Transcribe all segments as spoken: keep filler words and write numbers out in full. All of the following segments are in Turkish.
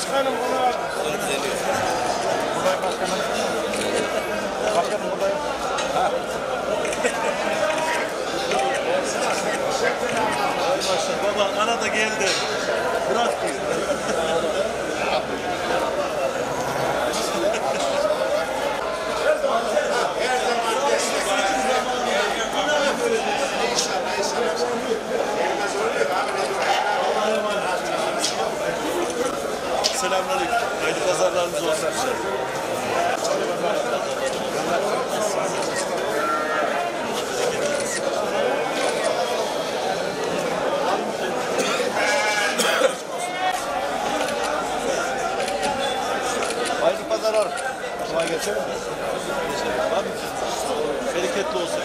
Başkanım ona. Sonra düzeliyor. Buday başkanım. Başkanım buday. Ha. Baba ana da geldi. Bırak ki. Selamünaleyküm. Haydi pazarlarınız olsun. Haydi pazarlar. Kolay gelsin. Bereketli olsun.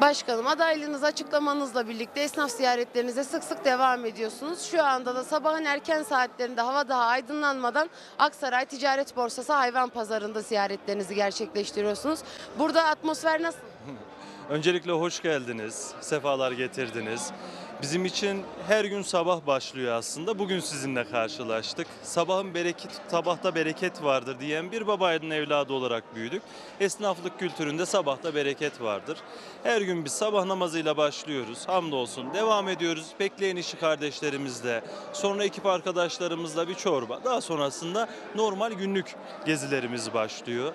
Başkanım, adaylığınızı açıklamanızla birlikte esnaf ziyaretlerinize sık sık devam ediyorsunuz. Şu anda da sabahın erken saatlerinde hava daha aydınlanmadan Aksaray Ticaret Borsası hayvan pazarında ziyaretlerinizi gerçekleştiriyorsunuz. Burada atmosfer nasıl? Öncelikle hoş geldiniz, sefalar getirdiniz. Bizim için her gün sabah başlıyor aslında. Bugün sizinle karşılaştık. Sabahın bereket, sabahta bereket vardır diyen bir babaydın evladı olarak büyüdük. Esnaflık kültüründe sabahta bereket vardır. Her gün biz sabah namazıyla başlıyoruz. Hamdolsun devam ediyoruz. Bekleyen işi kardeşlerimizle, sonra ekip arkadaşlarımızla bir çorba. Daha sonrasında normal günlük gezilerimiz başlıyor.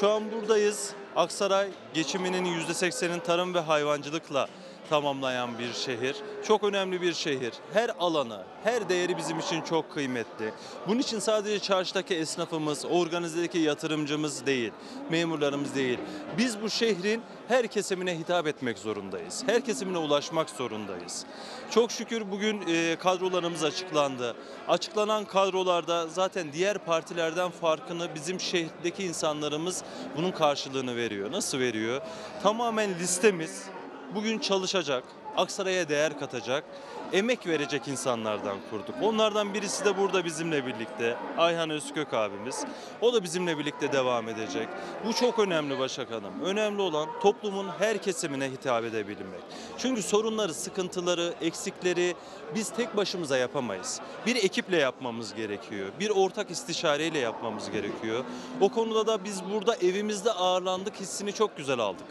Şu an buradayız. Aksaray geçiminin yüzde seksenini tarım ve hayvancılıkla tamamlayan bir şehir. Çok önemli bir şehir. Her alanı, her değeri bizim için çok kıymetli. Bunun için sadece çarşıdaki esnafımız, organizedeki yatırımcımız değil, memurlarımız değil. Biz bu şehrin her kesimine hitap etmek zorundayız. Her kesimine ulaşmak zorundayız. Çok şükür bugün kadrolarımız açıklandı. Açıklanan kadrolarda zaten diğer partilerden farkını bizim şehirdeki insanlarımız bunun karşılığını veriyor. Nasıl veriyor? Tamamen listemiz bugün çalışacak, Aksaray'a değer katacak, emek verecek insanlardan kurduk. Onlardan birisi de burada bizimle birlikte, Ayhan Özkök abimiz. O da bizimle birlikte devam edecek. Bu çok önemli Başak Hanım. Önemli olan toplumun her kesimine hitap edebilmek. Çünkü sorunları, sıkıntıları, eksikleri biz tek başımıza yapamayız. Bir ekiple yapmamız gerekiyor. Bir ortak istişareyle yapmamız gerekiyor. O konuda da biz burada evimizde ağırlandık hissini çok güzel aldık.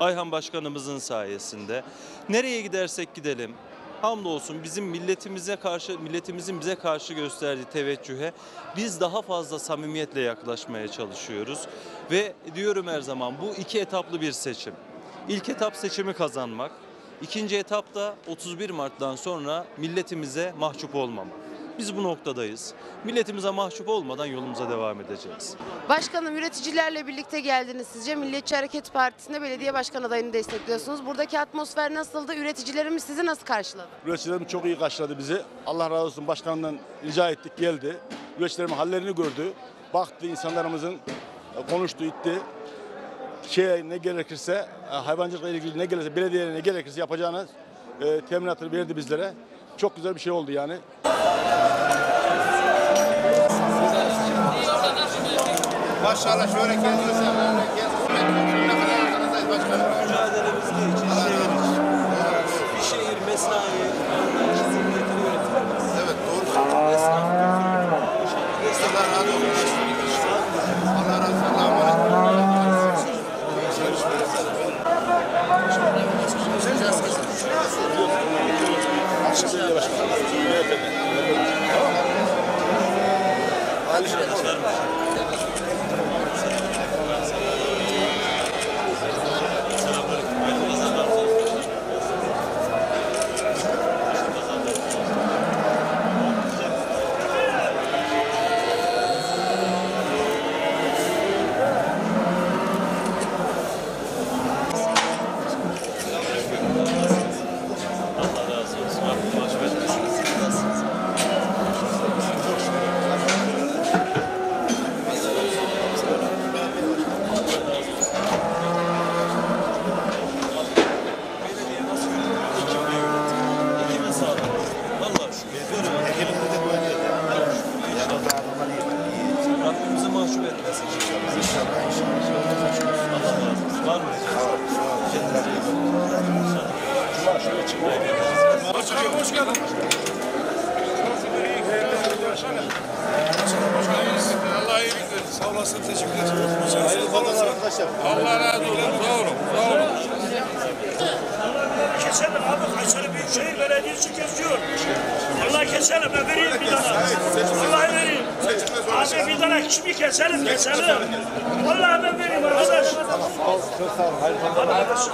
Ayhan Başkanımızın sayesinde. Nereye gidersek gidelim, hamdolsun bizim milletimize karşı, milletimizin bize karşı gösterdiği teveccühe biz daha fazla samimiyetle yaklaşmaya çalışıyoruz. Ve diyorum her zaman bu iki etaplı bir seçim. İlk etap seçimi kazanmak, ikinci etap da otuz bir Mart'tan sonra milletimize mahcup olmamak. Biz bu noktadayız. Milletimize mahcup olmadan yolumuza devam edeceğiz. Başkanım, üreticilerle birlikte geldiniz. Sizce Milliyetçi Hareket Partisi'nde belediye başkan adayını destekliyorsunuz. Buradaki atmosfer nasıldı? Üreticilerimiz sizi nasıl karşıladı? Üreticilerimiz çok iyi karşıladı bizi. Allah razı olsun, başkanından rica ettik, geldi. Üreticilerimiz hallerini gördü. Baktı, insanlarımızın konuştu, itti. Şeye ne gerekirse, hayvancılıkla ilgili ne gerekirse, belediyeye ne gerekirse yapacağını e, teminatını verdi bizlere. Çok güzel bir şey oldu yani. Maşallah şöyle kendinize böyle kendinize başkanım. Mücadelemiz de için şehir için. Bir şehir mesai anlayışı zimmetini yönetilmez. Evet doğru. Esnaf kültürü. Esnaflar razı olsun. Allah razı olsun. Allah'a emanet olun. Akşamüstü başkanım. Tamam. Aynı şey başkanım. Var mı? Hoş geldin. Allah iyilik versin. Sağ olasın. Teşekkür ederim. Hayırlı olsun arkadaşlar. Allah razı olsun. Doğru. Doğru. Keselim abi. Kayseri Büyükşehir Belediyesi kesiyor. Allah keselim. Ben vereyim bir tane. Allah vereyim. Abi bir tane kimi keselim? Keselim. Allah ben vereyim arkadaş. Çok sağ ol. Hayırlı olsun.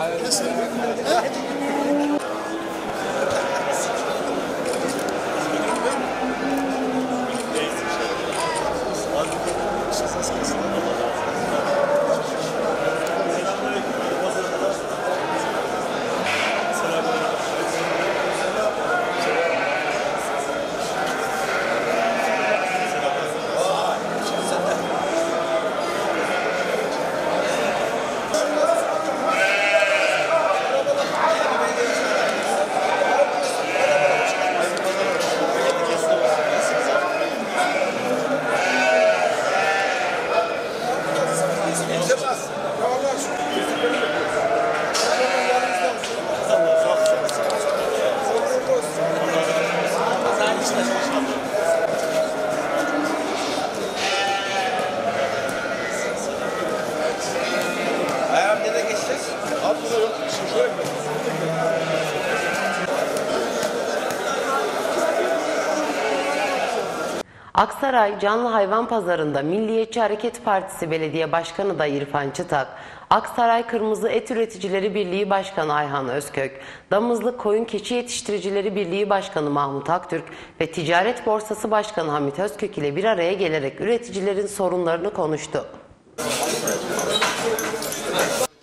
Aksaray Canlı Hayvan Pazarı'nda Milliyetçi Hareket Partisi Belediye Başkanı adayı İrfan Çıtak, Aksaray Kırmızı Et Üreticileri Birliği Başkanı Ayhan Özkök, Damızlık Koyun Keçi Yetiştiricileri Birliği Başkanı Mahmut Aktürk ve Ticaret Borsası Başkanı Hamit Özkök ile bir araya gelerek üreticilerin sorunlarını konuştu.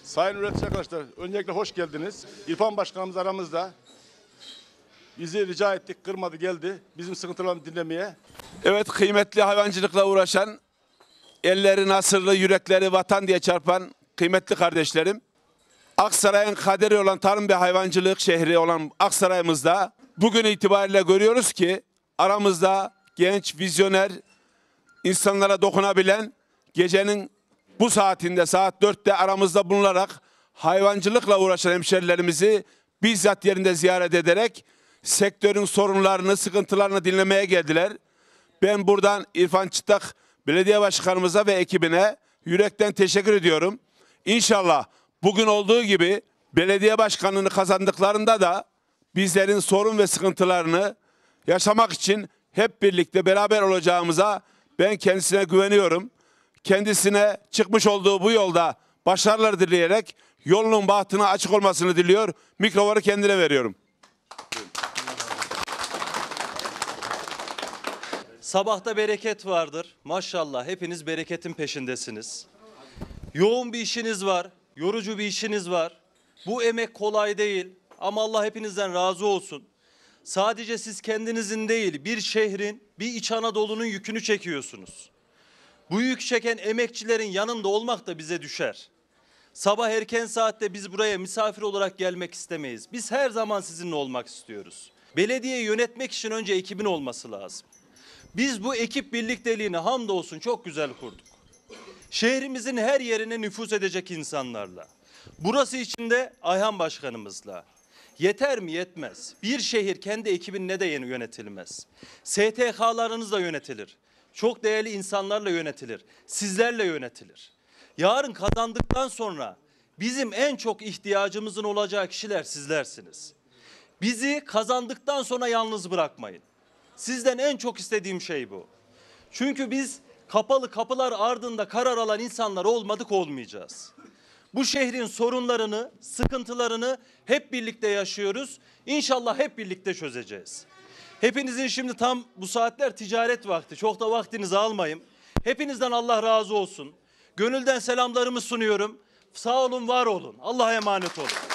Sayın üretici arkadaşlar, öncelikle hoş geldiniz. İrfan Başkanımız aramızda. Bizi rica ettik, kırmadı, geldi bizim sıkıntılarımızı dinlemeye. Evet, kıymetli hayvancılıkla uğraşan, elleri nasırlı, yürekleri vatan diye çarpan kıymetli kardeşlerim. Aksaray'ın kaderi olan tarım ve hayvancılık şehri olan Aksaray'ımızda bugün itibariyle görüyoruz ki aramızda genç, vizyoner, insanlara dokunabilen, gecenin bu saatinde saat dörtte aramızda bulunarak hayvancılıkla uğraşan hemşerilerimizi bizzat yerinde ziyaret ederek sektörün sorunlarını, sıkıntılarını dinlemeye geldiler. Ben buradan İrfan Çıtak Belediye Başkanımıza ve ekibine yürekten teşekkür ediyorum. İnşallah bugün olduğu gibi belediye başkanlığını kazandıklarında da bizlerin sorun ve sıkıntılarını yaşamak için hep birlikte beraber olacağımıza ben kendisine güveniyorum. Kendisine çıkmış olduğu bu yolda başarılar dileyerek yolunun bahtına açık olmasını diliyor. Mikrofonu kendine veriyorum. Sabahta bereket vardır. Maşallah hepiniz bereketin peşindesiniz. Yoğun bir işiniz var, yorucu bir işiniz var. Bu emek kolay değil ama Allah hepinizden razı olsun. Sadece siz kendinizin değil, bir şehrin, bir İç Anadolu'nun yükünü çekiyorsunuz. Bu yük çeken emekçilerin yanında olmak da bize düşer. Sabah erken saatte biz buraya misafir olarak gelmek istemeyiz. Biz her zaman sizinle olmak istiyoruz. Belediyeyi yönetmek için önce ekibin olması lazım. Biz bu ekip birlikteliğini hamdolsun çok güzel kurduk. Şehrimizin her yerine nüfuz edecek insanlarla. Burası için de Ayhan Başkanımızla. Yeter mi? Yetmez. Bir şehir kendi ekibinle de yönetilmez. S T K'larınızla yönetilir. Çok değerli insanlarla yönetilir. Sizlerle yönetilir. Yarın kazandıktan sonra bizim en çok ihtiyacımızın olacağı kişiler sizlersiniz. Bizi kazandıktan sonra yalnız bırakmayın. Sizden en çok istediğim şey bu. Çünkü biz kapalı kapılar ardında karar alan insanlar olmadık olmayacağız. Bu şehrin sorunlarını, sıkıntılarını hep birlikte yaşıyoruz. İnşallah hep birlikte çözeceğiz. Hepinizin şimdi tam bu saatler ticaret vakti. Çok da vaktinizi almayayım. Hepinizden Allah razı olsun. Gönülden selamlarımı sunuyorum. Sağ olun, var olun. Allah'a emanet olun.